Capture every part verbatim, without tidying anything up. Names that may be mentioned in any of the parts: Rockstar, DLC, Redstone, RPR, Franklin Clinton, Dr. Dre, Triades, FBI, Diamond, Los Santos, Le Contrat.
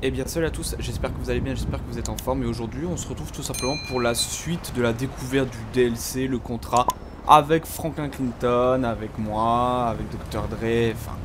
Eh bien salut à tous, j'espère que vous allez bien, j'espère que vous êtes en forme. Et aujourd'hui on se retrouve tout simplement pour la suite de la découverte du D L C, le contrat avec Franklin Clinton, avec moi, avec docteur Dre, enfin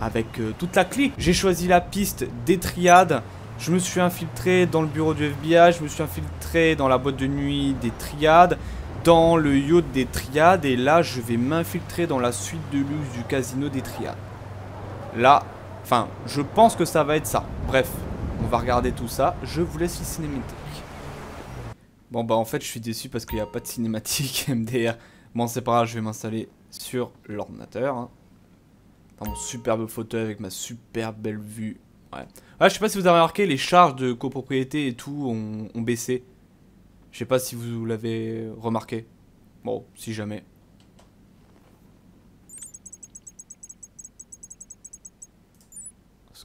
avec euh, toute la clique. J'ai choisi la piste des Triades, je me suis infiltré dans le bureau du F B I, je me suis infiltré dans la boîte de nuit des Triades, dans le yacht des Triades. Et là je vais m'infiltrer dans la suite de luxe du casino des Triades. Là, enfin je pense que ça va être ça, bref. On va regarder tout ça, je vous laisse les cinématiques. Bon bah en fait je suis déçu parce qu'il n'y a pas de cinématique M D R. Bon c'est pas grave, je vais m'installer sur l'ordinateur. Hein. Dans mon superbe fauteuil avec ma super belle vue. Ouais. Ouais, je sais pas si vous avez remarqué, les charges de copropriété et tout ont, ont baissé. Je sais pas si vous l'avez remarqué. Bon, si jamais.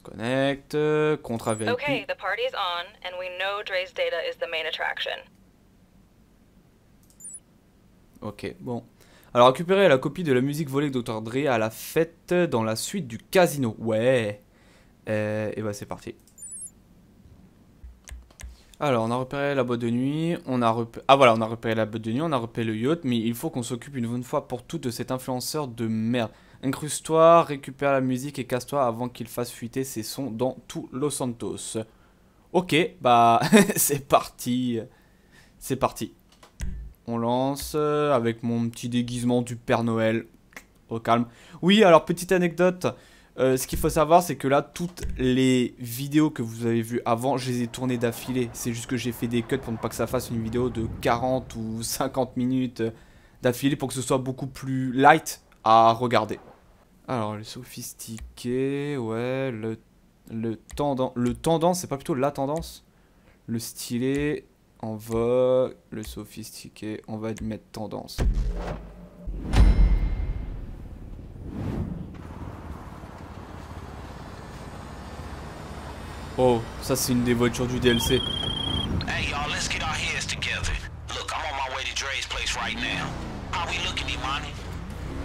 Connect, contrat V I P. Okay, the party's on, and we know Dre's data is the main attraction. Ok, bon. Alors, récupérer la copie de la musique volée de docteur Dre à la fête dans la suite du casino. Ouais. Euh, et bah, c'est parti. Alors, on a repéré la boîte de nuit. On a repé... Ah, voilà, on a repéré la boîte de nuit, on a repéré le yacht. Mais il faut qu'on s'occupe une bonne fois pour toutes de cet influenceur de merde. Incruste-toi, récupère la musique et casse-toi avant qu'il fasse fuiter ses sons dans tout Los Santos. Ok, bah c'est parti. C'est parti. On lance avec mon petit déguisement du Père Noël. Au calme. Oui, alors petite anecdote. Euh, ce qu'il faut savoir, c'est que là, toutes les vidéos que vous avez vues avant, je les ai tournées d'affilée. C'est juste que j'ai fait des cuts pour ne pas que ça fasse une vidéo de quarante ou cinquante minutes d'affilée pour que ce soit beaucoup plus light à regarder. Alors, le sophistiqué, ouais, le, le tendance, le tendance, c'est pas plutôt la tendance? Le stylé, on va, le sophistiqué, on va lui mettre tendance. Oh, ça c'est une des voitures du D L C. Hey y'all, let's get our heads together. Look, I'm on my way to Dre's place right now. How we looking, Imani?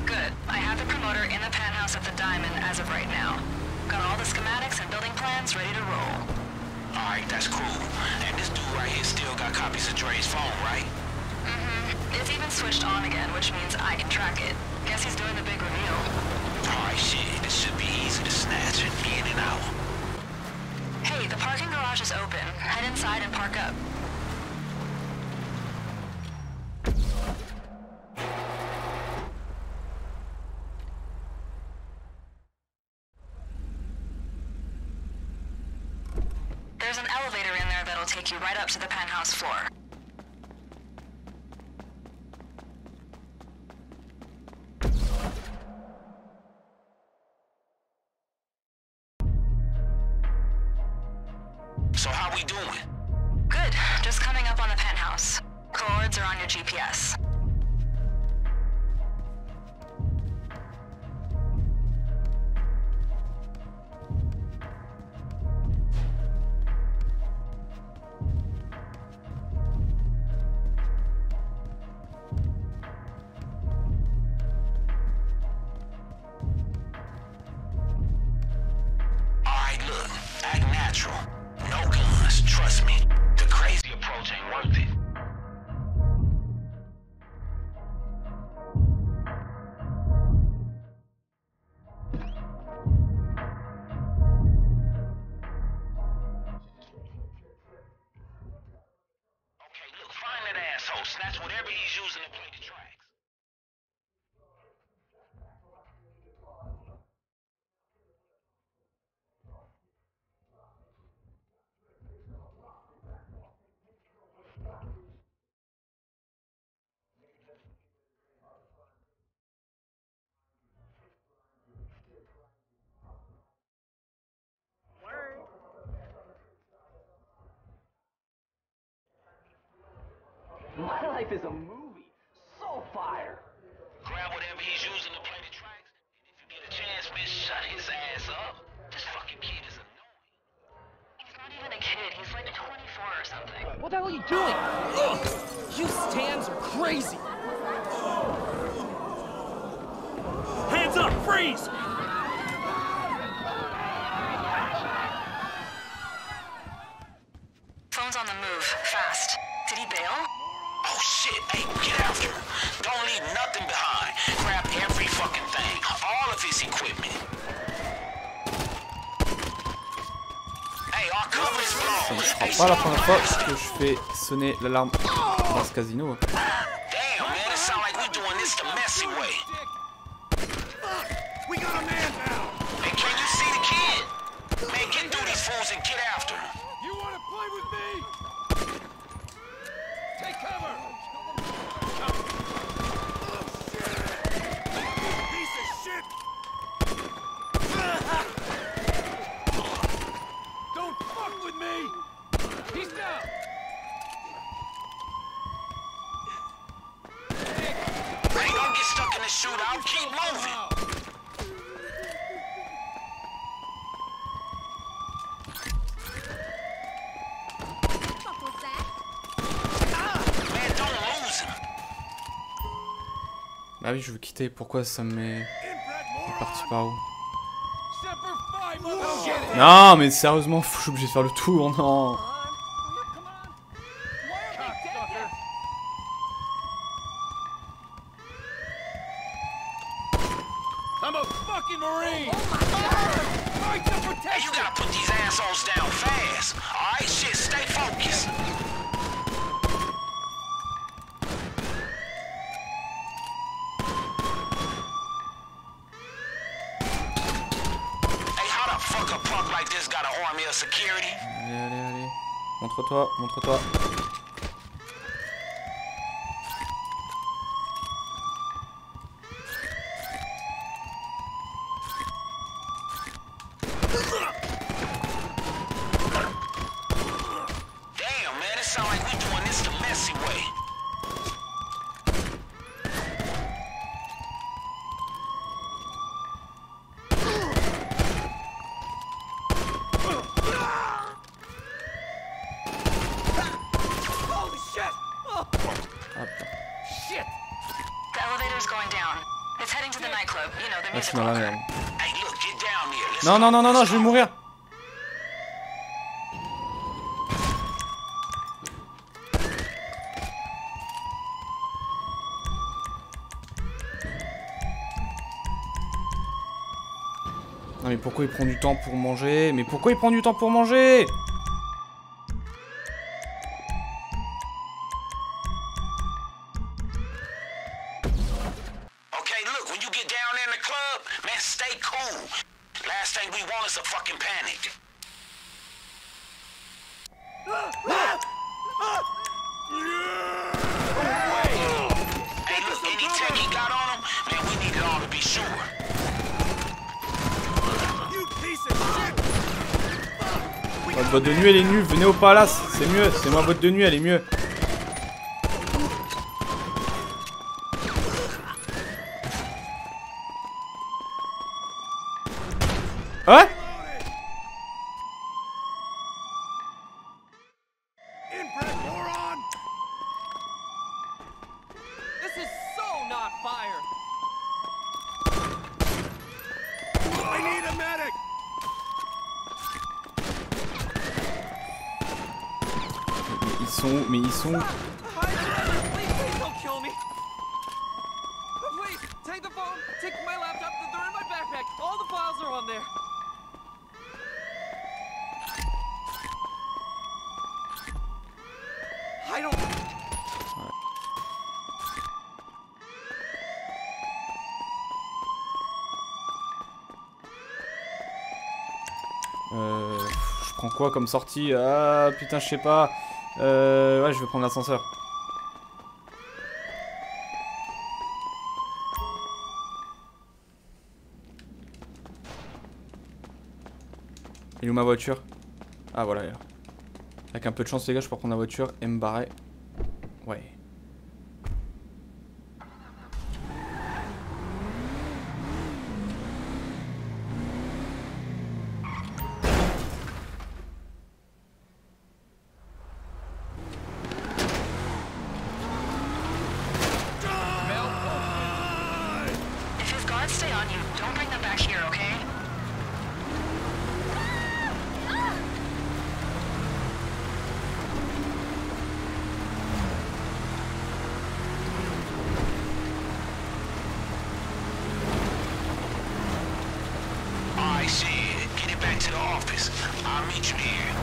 Good. I have the promoter in the penthouse at the Diamond as of right now. Got all the schematics and building plans ready to roll. Alright, that's cool. And this dude right here still got copies of Dre's phone, right? Mm-hmm. It's even switched on again, which means I can track it. Guess he's doing the big reveal. Alright, shit. This should be easy to snatch and in and out. Hey, the parking garage is open. Head inside and park up. Take you right up to the penthouse floor. So how we doing? Good. Just coming up on the penthouse. Coords are on your G P S. That's whatever he's using to play the tracks. Life is a movie, so fire. Grab whatever he's using to play the tracks, and if you get a chance, bitch, shut his ass up. This fucking kid is annoying. He's not even a kid, he's like twenty-four or something. What the hell are you doing? Look, you stands are crazy. Hands up, freeze! on the move, fast. Did he bail? Oh shit, hey, get after him. Don't leave nothing behind. Grab every fucking thing, all of his equipment. Hey, our cover is blown. Ça ne sera pas la première fois que je fais sonner l'alarme dans ce casino. Damn, man, it sounds like we're doing this the messy way. We got a man now. Hey, can you see the kid? Man, get through these fools and get after him. You want to play with me? Take cover. Oh, shit. Piece of shit. Don't fuck with me. He's down. Hey, don't get stuck in the shootout. Keep moving. Ah oui, je veux quitter. Pourquoi ça me met parti par où? Non, mais sérieusement, je suis obligé de faire le tour, non. Allez, allez, allez. Montre-toi, montre-toi. Non, non, non, non, non, je vais mourir. Non mais pourquoi il prend du temps pour manger? Mais pourquoi il prend du temps pour manger? Votre boîte de nuit elle est nulle, venez au palace, c'est mieux, c'est ma boîte de nuit, elle est mieux. Hein? Mais ils sont où? Euh, je prends quoi comme sortie? Ah putain, je sais pas. Euh... Ouais, je vais prendre l'ascenseur. Il est où ma voiture? Ah voilà, elle est là. Avec un peu de chance les gars, je peux prendre la voiture et me barrer. Ouais. I'll meet you here.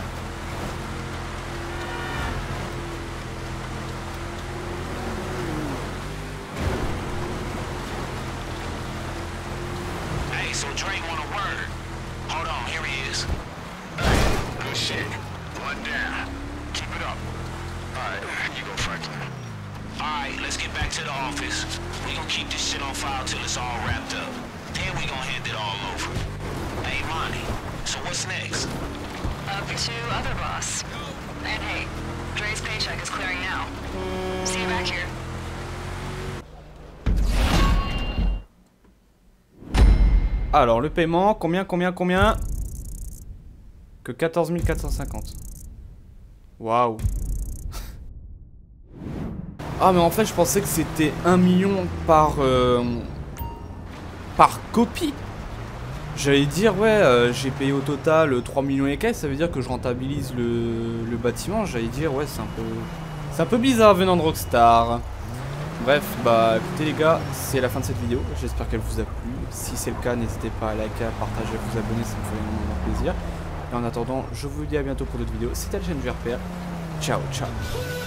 Hey, so Dre want a word. Hold on, here he is. Hey, good shit. One down. Keep it up. Alright, you go, Franklin. Alright, let's get back to the office. We gonna keep this shit on file till it's all wrapped up. Then we gonna hand it all over. Hey, Monty, so what's next? Up to other boss. And hey, Dre's paycheck is clearing now. See you back here. Alors, le paiement, combien, combien, combien? Que quatorze mille quatre cent cinquante. Waouh. Ah mais en fait je pensais que c'était un million par euh, par copie. J'allais dire ouais, euh, j'ai payé au total trois millions et quelques, ça veut dire que je rentabilise le, le bâtiment. J'allais dire ouais, c'est un peu c'est un peu bizarre venant de Rockstar. Bref, bah écoutez les gars, c'est la fin de cette vidéo, j'espère qu'elle vous a plu. Si c'est le cas, n'hésitez pas à liker, à partager, à vous abonner, ça me fait vraiment plaisir. Et en attendant, je vous dis à bientôt pour d'autres vidéos. C'était la chaîne du R P R. Ciao, ciao.